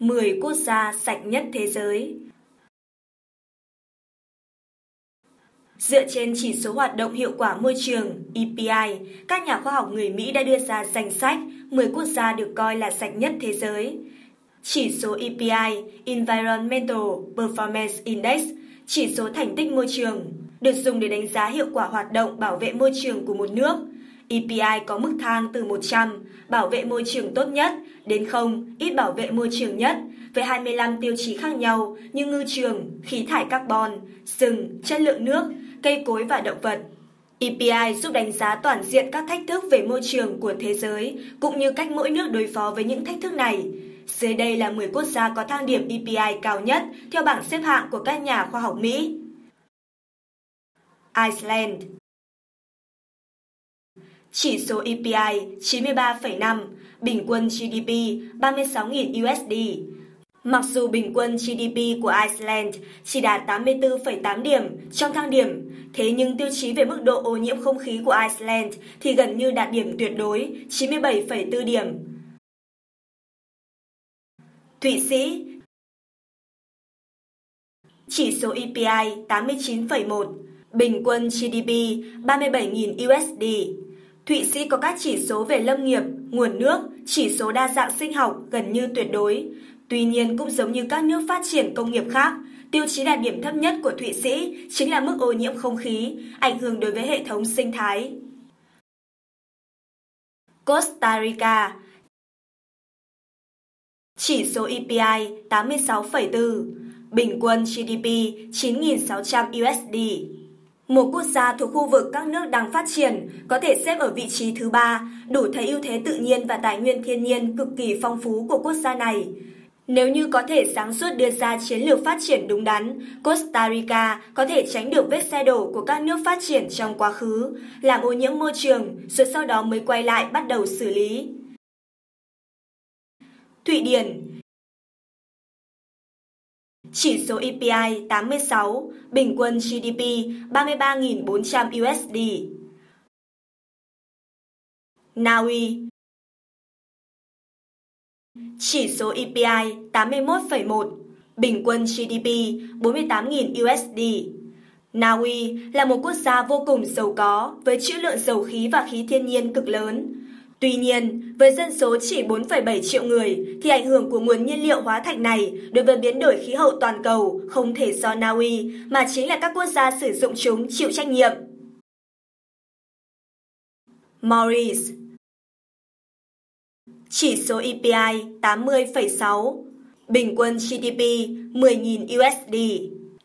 10 quốc gia sạch nhất thế giới. Dựa trên chỉ số hoạt động hiệu quả môi trường EPI, các nhà khoa học người Mỹ đã đưa ra danh sách 10 quốc gia được coi là sạch nhất thế giới. Chỉ số EPI, Environmental Performance Index, chỉ số thành tích môi trường, được dùng để đánh giá hiệu quả hoạt động bảo vệ môi trường của một nước. EPI có mức thang từ 100, bảo vệ môi trường tốt nhất, đến 0, ít bảo vệ môi trường nhất, với 25 tiêu chí khác nhau như ngư trường, khí thải carbon, rừng, chất lượng nước, cây cối và động vật. EPI giúp đánh giá toàn diện các thách thức về môi trường của thế giới, cũng như cách mỗi nước đối phó với những thách thức này. Dưới đây là 10 quốc gia có thang điểm EPI cao nhất theo bảng xếp hạng của các nhà khoa học Mỹ. Iceland. Chỉ số EPI 93,5, bình quân GDP 36.000 USD. Mặc dù bình quân GDP của Iceland chỉ đạt 84,8 điểm trong thang điểm, thế nhưng tiêu chí về mức độ ô nhiễm không khí của Iceland thì gần như đạt điểm tuyệt đối 97,4 điểm. Thụy Sĩ. Chỉ số EPI 89,1, bình quân GDP 37.000 USD. Thụy Sĩ có các chỉ số về lâm nghiệp, nguồn nước, chỉ số đa dạng sinh học gần như tuyệt đối. Tuy nhiên, cũng giống như các nước phát triển công nghiệp khác, tiêu chí đạt điểm thấp nhất của Thụy Sĩ chính là mức ô nhiễm không khí, ảnh hưởng đối với hệ thống sinh thái. Costa Rica. Chỉ số EPI 86,4, bình quân GDP 9.600 USD. Một quốc gia thuộc khu vực các nước đang phát triển có thể xếp ở vị trí thứ 3, đủ thấy ưu thế tự nhiên và tài nguyên thiên nhiên cực kỳ phong phú của quốc gia này. Nếu như có thể sáng suốt đưa ra chiến lược phát triển đúng đắn, Costa Rica có thể tránh được vết xe đổ của các nước phát triển trong quá khứ, làm ô nhiễm môi trường, rồi sau đó mới quay lại bắt đầu xử lý. Thụy Điển. Chỉ số EPI 86, bình quân GDP 33.400 USD. Na Uy. Chỉ số EPI 81,1, bình quân GDP 48.000 USD. Na Uy là một quốc gia vô cùng giàu có với trữ lượng dầu khí và khí thiên nhiên cực lớn. Tuy nhiên, với dân số chỉ 4,7 triệu người thì ảnh hưởng của nguồn nhiên liệu hóa thạch này đối với biến đổi khí hậu toàn cầu không thể do Na Uy mà chính là các quốc gia sử dụng chúng chịu trách nhiệm. Maurice. Chỉ số EPI 80,6, bình quân GDP 10.000 USD,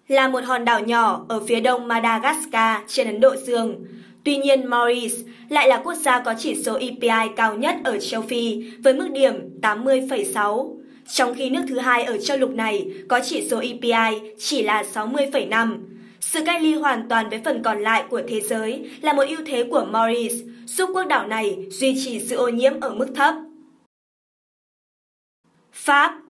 là một hòn đảo nhỏ ở phía đông Madagascar trên Ấn Độ Dương. Tuy nhiên, Maurice lại là quốc gia có chỉ số EPI cao nhất ở châu Phi với mức điểm 80,6, trong khi nước thứ hai ở châu lục này có chỉ số EPI chỉ là 60,5. Sự cách ly hoàn toàn với phần còn lại của thế giới là một ưu thế của Maurice, giúp quốc đảo này duy trì sự ô nhiễm ở mức thấp. Pháp.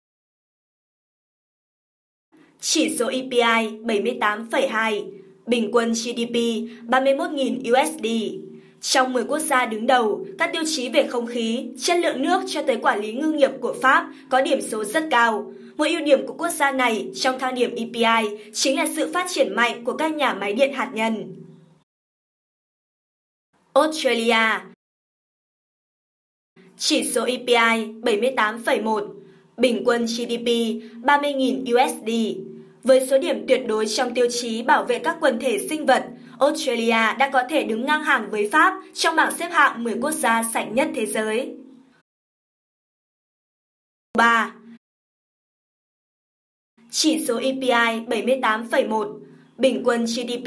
Chỉ số EPI 78,2, bình quân GDP 31.000 USD. Trong 10 quốc gia đứng đầu, các tiêu chí về không khí, chất lượng nước cho tới quản lý ngư nghiệp của Pháp có điểm số rất cao. Một ưu điểm của quốc gia này trong thang điểm EPI chính là sự phát triển mạnh của các nhà máy điện hạt nhân. Australia. Chỉ số EPI 78,1, bình quân GDP 30.000 USD. Với số điểm tuyệt đối trong tiêu chí bảo vệ các quần thể sinh vật, Australia đã có thể đứng ngang hàng với Pháp trong bảng xếp hạng 10 quốc gia sạch nhất thế giới. Cuba. Chỉ số EPI 78,1, bình quân GDP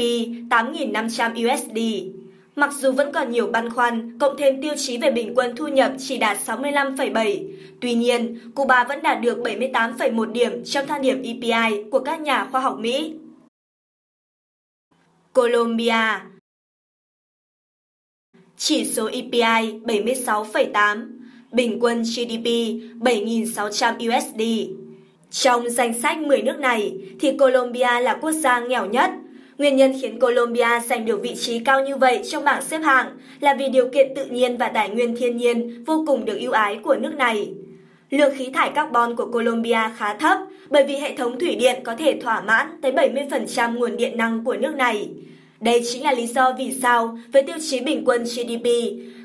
8.500 USD. Mặc dù vẫn còn nhiều băn khoăn, cộng thêm tiêu chí về bình quân thu nhập chỉ đạt 65,7, tuy nhiên, Cuba vẫn đạt được 78,1 điểm trong thang điểm EPI của các nhà khoa học Mỹ. Colombia. Chỉ số EPI 76,8, bình quân GDP 7.600 USD. Trong danh sách 10 nước này, thì Colombia là quốc gia nghèo nhất. Nguyên nhân khiến Colombia giành được vị trí cao như vậy trong bảng xếp hạng là vì điều kiện tự nhiên và tài nguyên thiên nhiên vô cùng được ưu ái của nước này. Lượng khí thải carbon của Colombia khá thấp bởi vì hệ thống thủy điện có thể thỏa mãn tới 70% nguồn điện năng của nước này. Đây chính là lý do vì sao với tiêu chí bình quân GDP,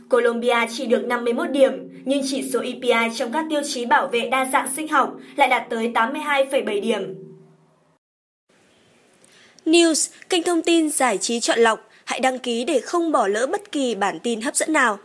Colombia chỉ được 51 điểm, nhưng chỉ số EPI trong các tiêu chí bảo vệ đa dạng sinh học lại đạt tới 82,7 điểm. News, kênh thông tin giải trí chọn lọc, hãy đăng ký để không bỏ lỡ bất kỳ bản tin hấp dẫn nào.